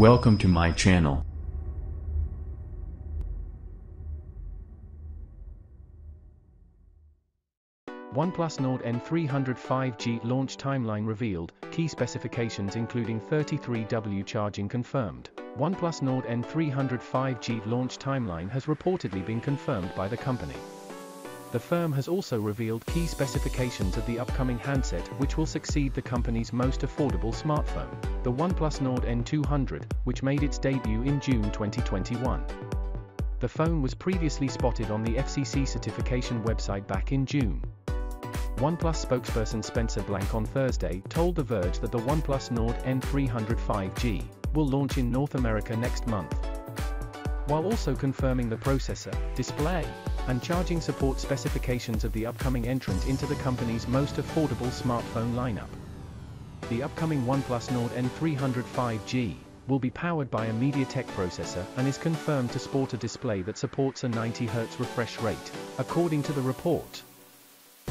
Welcome to my channel. OnePlus Nord N300 5G launch timeline revealed, key specifications including 33W charging confirmed. OnePlus Nord N300 5G launch timeline has reportedly been confirmed by the company. The firm has also revealed key specifications of the upcoming handset, which will succeed the company's most affordable smartphone, the OnePlus Nord N200, which made its debut in June 2021. The phone was previously spotted on the FCC certification website back in June. OnePlus spokesperson Spencer Blank on Thursday told The Verge that the OnePlus Nord N300 5G will launch in North America next month, while also confirming the processor, display, and charging support specifications of the upcoming entrant into the company's most affordable smartphone lineup. The upcoming OnePlus Nord N300 5G will be powered by a MediaTek processor and is confirmed to sport a display that supports a 90Hz refresh rate, according to the report.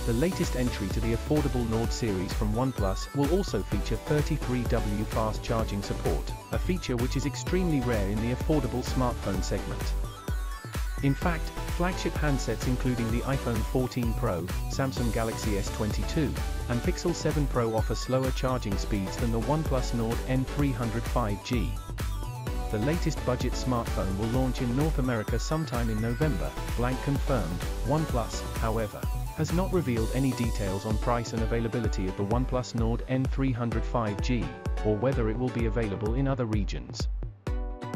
The latest entry to the affordable Nord series from OnePlus will also feature 33W fast charging support, a feature which is extremely rare in the affordable smartphone segment. In fact, flagship handsets including the iPhone 14 Pro, Samsung Galaxy S22, and Pixel 7 Pro offer slower charging speeds than the OnePlus Nord N300 5G. The latest budget smartphone will launch in North America sometime in November, Blank confirmed. OnePlus, however, has not revealed any details on price and availability of the OnePlus Nord N300 5G, or whether it will be available in other regions.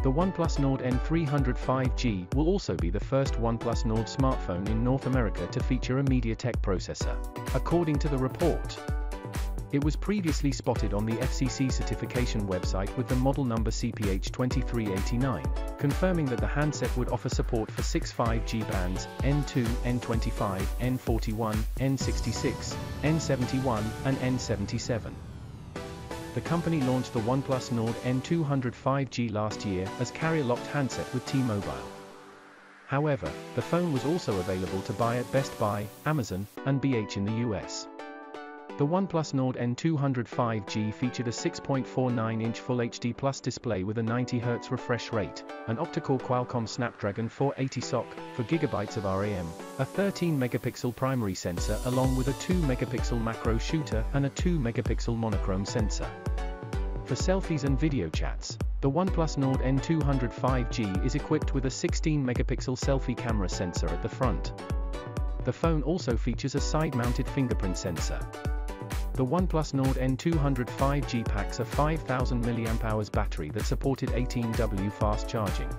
The OnePlus Nord N300 5G will also be the first OnePlus Nord smartphone in North America to feature a MediaTek processor, according to the report. It was previously spotted on the FCC certification website with the model number CPH2389, confirming that the handset would offer support for 6 5G bands, N2, N25, N41, N66, N71, and N77. The company launched the OnePlus Nord N200 5G last year as carrier-locked handset with T-Mobile. However, the phone was also available to buy at Best Buy, Amazon, and B&H in the US. The OnePlus Nord N200 5G featured a 6.49-inch Full HD Plus display with a 90Hz refresh rate, an optical Qualcomm Snapdragon 480 SoC, 4 GB of RAM, a 13-megapixel primary sensor along with a 2-megapixel macro shooter and a 2-megapixel monochrome sensor. For selfies and video chats, the OnePlus Nord N200 5G is equipped with a 16-megapixel selfie camera sensor at the front. The phone also features a side-mounted fingerprint sensor. The OnePlus Nord N200 5G packs a 5000 mAh battery that supported 18W fast charging.